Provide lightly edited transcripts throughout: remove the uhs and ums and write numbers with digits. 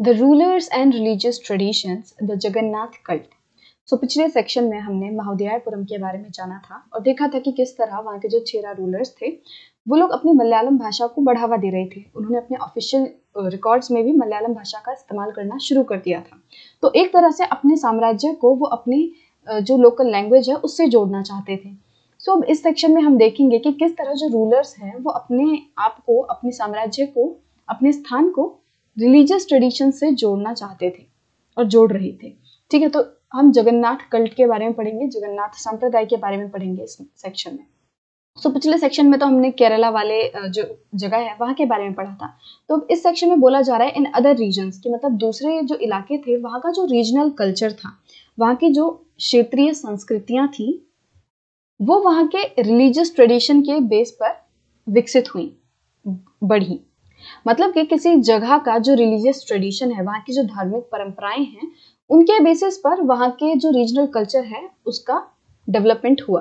The rulers and religious traditions, the Jagannath cult. So पिछले section में हमने महाविद्यालयपुरम के बारे में जाना था और देखा था कि किस तरह वहाँ के जो 6 रूलर्स थे वो लोग अपनी मलयालम भाषा को बढ़ावा दे रहे थे। उन्होंने अपने ऑफिशियल रिकॉर्ड्स में भी मलयालम भाषा का इस्तेमाल करना शुरू कर दिया था। तो एक तरह से अपने साम्राज्य को वो अपनी जो लोकल लैंग्वेज है उससे जोड़ना चाहते थे। सो अब इस सेक्शन में हम देखेंगे कि किस तरह जो रूलर्स हैं वो अपने आप को, अपने साम्राज्य को, अपने स्थान को रिलीजियस ट्रेडिशन से जोड़ना चाहते थे और जोड़ रहे थे। ठीक है, तो हम जगन्नाथ कल्ट के बारे में पढ़ेंगे, जगन्नाथ संप्रदाय के बारे में पढ़ेंगे इस सेक्शन में। सो पिछले सेक्शन में तो हमने केरला वाले जो जगह है वहाँ के बारे में पढ़ा था। तो अब इस सेक्शन में बोला जा रहा है इन अदर रीजन्स, कि मतलब दूसरे जो इलाके थे वहाँ का जो रीजनल कल्चर था, वहाँ की जो क्षेत्रीय संस्कृतियाँ थी वो वहाँ के रिलीजियस ट्रेडिशन के बेस पर विकसित हुई, बढ़ी। मतलब कि किसी जगह का जो रिलीजियस ट्रेडिशन है, वहाँ की जो धार्मिक परंपराएं हैं, उनके बेसिस पर वहाँ के जो रीजनल कल्चर है उसका डेवलपमेंट हुआ।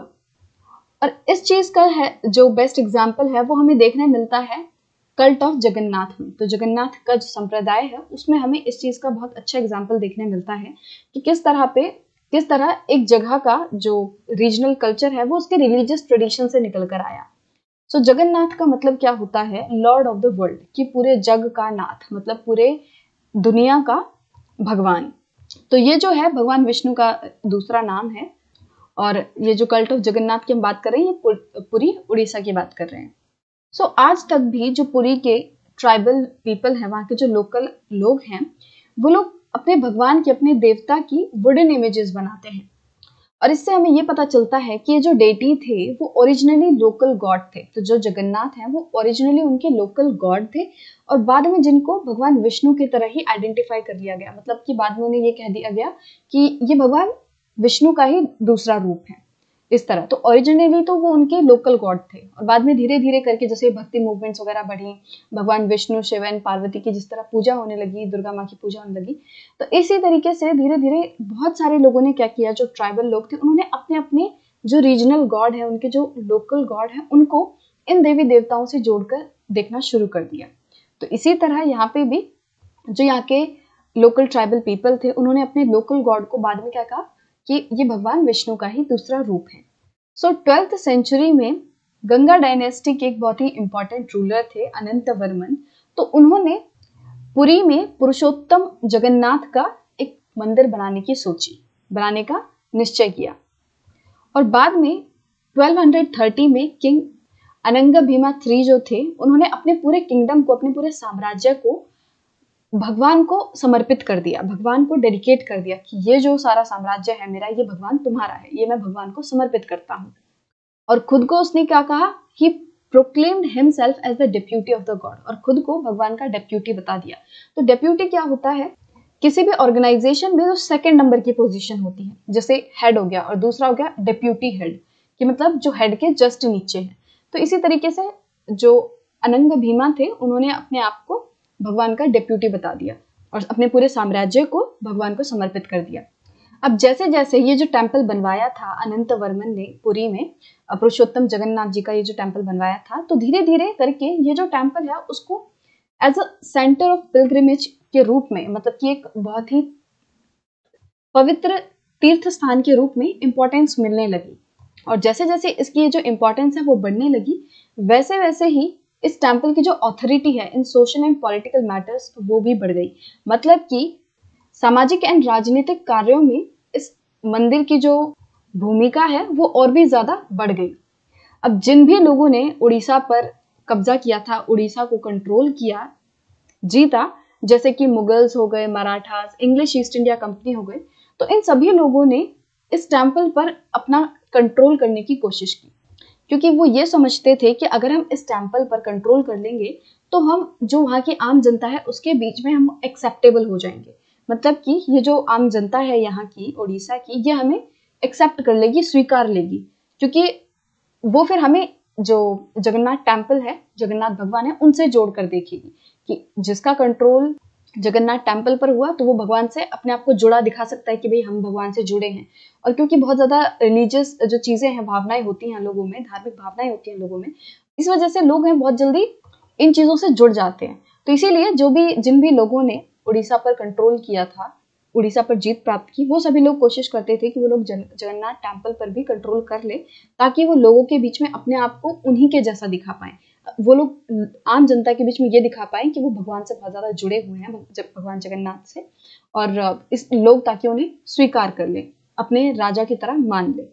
और इस चीज़ का है जो बेस्ट एग्जाम्पल है वो हमें देखने मिलता है कल्ट ऑफ जगन्नाथ में। तो जगन्नाथ का जो संप्रदाय है उसमें हमें इस चीज़ का बहुत अच्छा एग्जाम्पल देखने मिलता है कि किस तरह एक जगह का जो रीजनल कल्चर है वो उसके रिलीजियस ट्रेडिशन से निकल कर आया। सो जगन्नाथ का मतलब क्या होता है? लॉर्ड ऑफ द वर्ल्ड, कि पूरे जग का नाथ, मतलब पूरे दुनिया का भगवान। तो ये जो है भगवान विष्णु का दूसरा नाम है। और ये जो कल्ट ऑफ जगन्नाथ की हम बात कर रहे हैं, ये पुरी उड़ीसा की बात कर रहे हैं। सो आज तक भी जो पुरी के ट्राइबल पीपल हैं, वहाँ के जो लोकल लोग हैं, वो लोग अपने भगवान की, अपने देवता की वुडन इमेजेस बनाते हैं। और इससे हमें ये पता चलता है कि ये जो डेटी थे वो ओरिजिनली लोकल गॉड थे। तो जो जगन्नाथ हैं वो ओरिजिनली उनके लोकल गॉड थे और बाद में जिनको भगवान विष्णु की तरह ही आइडेंटिफाई कर लिया गया, मतलब कि बाद में उन्हें ये कह दिया गया कि ये भगवान विष्णु का ही दूसरा रूप है। इस तरह तो ओरिजिनली तो वो उनके लोकल गॉड थे और बाद में धीरे धीरे करके जैसे भक्ति मूवमेंट्स वगैरह बढ़ी, भगवान विष्णु, शिव एंड पार्वती की जिस तरह पूजा होने लगी, दुर्गा माँ की पूजा होने लगी, तो इसी तरीके से धीरे धीरे बहुत सारे लोगों ने क्या किया, जो ट्राइबल लोग थे उन्होंने अपने अपने जो रीजनल गॉड है, उनके जो लोकल गॉड है, उनको इन देवी देवताओं से जोड़कर देखना शुरू कर दिया। तो इसी तरह यहाँ पे भी जो यहाँ के लोकल ट्राइबल पीपल थे उन्होंने अपने लोकल गॉड को बाद में क्या कहा कि ये भगवान विष्णु का ही दूसरा रूप है। सो 12th सेंचुरी में गंगा डायनेस्टी के एक बहुत ही इम्पॉर्टेंट रूलर थे अनंतवर्मन। तो उन्होंने पुरी में पुरुषोत्तम जगन्नाथ का एक मंदिर बनाने का निश्चय किया। और बाद में 1230 में किंग अनंग भीमा III जो थे उन्होंने अपने पूरे किंगडम को, अपने पूरे साम्राज्य को भगवान को समर्पित कर दिया, भगवान को डेडिकेट कर दिया कि ये जो सारा साम्राज्य है मेरा, ये भगवान तुम्हारा है, ये मैं भगवान को समर्पित करता हूँ। और खुद को उसने क्या कहा? He proclaimed himself as the deputy of the god, और खुद को भगवान का डेप्यूटी बता दिया। तो डेप्यूटी क्या होता है? किसी भी ऑर्गेनाइजेशन में जो सेकेंड नंबर की पोजिशन होती है, जैसे हेड हो गया और दूसरा हो गया डेप्यूटी हेड, कि मतलब जो हेड के जस्ट नीचे है। तो इसी तरीके से जो अनंग भीमा थे उन्होंने अपने आप को भगवान का डेप्यूटी बता दिया और अपने पूरे साम्राज्य को भगवान को समर्पित कर दिया। अब जैसे जैसे ये जो टेम्पल बनवाया था अनंतवर्मन ने पुरी में, पुरुषोत्तम जगन्नाथ जी का ये जो टेम्पल बनवाया था, तो धीरे धीरे करके ये जो टेम्पल है उसको as a centre of pilgrimage के रूप में, मतलब कि एक बहुत ही पवित्र तीर्थ स्थान के रूप में इम्पोर्टेंस मिलने लगी। और जैसे जैसे इसकी ये जो इम्पोर्टेंस है वो बढ़ने लगी, वैसे वैसे ही इस टेम्पल की जो ऑथोरिटी है in social and political matters वो भी बढ़ गई। मतलब कि सामाजिक एंड राजनीतिक कार्यों में इस मंदिर की जो भूमिका है वो और भी ज्यादा बढ़ गई। अब जिन भी लोगों ने उड़ीसा पर कब्जा किया था, उड़ीसा को कंट्रोल किया, जीता, जैसे कि मुगल्स हो गए, Marathas, English East India Company हो गई, तो इन सभी लोगों ने इस टेम्पल पर अपना कंट्रोल करने की कोशिश की, क्योंकि वो ये समझते थे कि अगर हम इस टेम्पल पर कंट्रोल कर लेंगे तो हम जो वहाँ की आम जनता है उसके बीच में हम एक्सेप्टेबल हो जाएंगे। मतलब कि ये जो आम जनता है यहाँ की, उड़ीसा की, ये हमें एक्सेप्ट कर लेगी, स्वीकार लेगी, क्योंकि वो फिर हमें जो जगन्नाथ टेम्पल है, जगन्नाथ भगवान है, उनसे जोड़ कर देखेगी कि जिसका कंट्रोल जगन्नाथ टेम्पल पर हुआ तो वो भगवान से अपने आप को जुड़ा दिखा सकता है कि भाई हम भगवान से जुड़े हैं। और क्योंकि बहुत ज्यादा रिलीजियस जो चीजें हैं, भावनाएं होती हैं लोगों में, धार्मिक भावनाएं होती हैं लोगों में, इस वजह से लोग हैं बहुत जल्दी इन चीजों से जुड़ जाते हैं। तो इसीलिए जिन भी लोगों ने उड़ीसा पर कंट्रोल किया था, उड़ीसा पर जीत प्राप्त की, वो सभी लोग कोशिश करते थे कि वो लोग जगन्नाथ टेम्पल पर भी कंट्रोल कर ले, ताकि वो लोगों के बीच में अपने आप को उन्हीं के जैसा दिखा पाए, वो लोग आम जनता के बीच में ये दिखा पाए कि वो भगवान से बहुत ज़्यादा जुड़े हुए हैं, भगवान जगन्नाथ से, और इस लोग ताकि उन्हें स्वीकार कर ले, अपने राजा की तरह मान ले।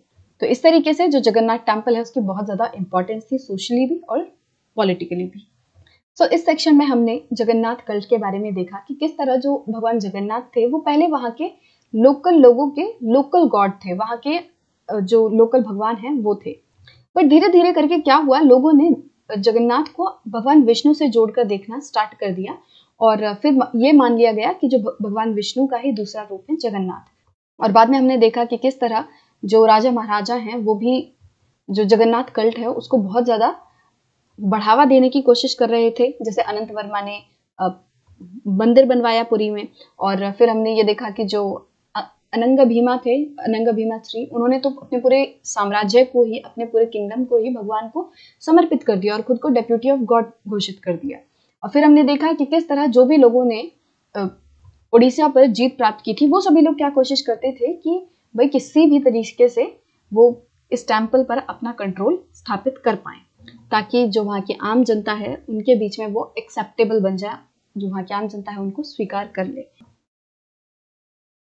तो इस तरीके से जो जगन्नाथ टेम्पल है उसकी बहुत ज़्यादा इम्पोर्टेंस थी सोशली भी और पॉलिटिकली भी। सो इस सेक्शन में हमने जगन्नाथ कल्ट के बारे में देखा कि किस तरह जो भगवान जगन्नाथ थे वो पहले वहाँ के लोकल लोगों के लोकल गॉड थे, वहाँ के जो लोकल भगवान हैं वो थे। पर धीरे धीरे करके क्या हुआ, लोगों ने जगन्नाथ को भगवान विष्णु से जोड़कर देखना स्टार्ट कर दिया और फिर ये मान लिया गया कि जो भगवान विष्णु का ही दूसरा रूप है जगन्नाथ। और बाद में हमने देखा कि किस तरह जो राजा महाराजा हैं वो भी जो जगन्नाथ कल्ट है उसको बहुत ज़्यादा बढ़ावा देने की कोशिश कर रहे थे। जैसे अनंतवर्मा ने मंदिर बनवाया पुरी में, और फिर हमने ये देखा कि जो अनंग भीमा थे, अनंग भीमा III, उन्होंने तो अपने पूरे साम्राज्य को ही, अपने पूरे किंगडम को ही भगवान को समर्पित कर दिया और खुद को डेप्यूटी ऑफ गॉड घोषित कर दिया। और फिर हमने देखा कि किस तरह जो भी लोगों ने उड़ीसा पर जीत प्राप्त की थी वो सभी लोग क्या कोशिश करते थे कि भाई किसी भी तरीके से वो इस टेम्पल पर अपना कंट्रोल स्थापित कर पाए, ताकि जो वहाँ की आम जनता है उनके बीच में वो एक्सेप्टेबल बन जाए, जो वहाँ की आम जनता है उनको स्वीकार कर ले।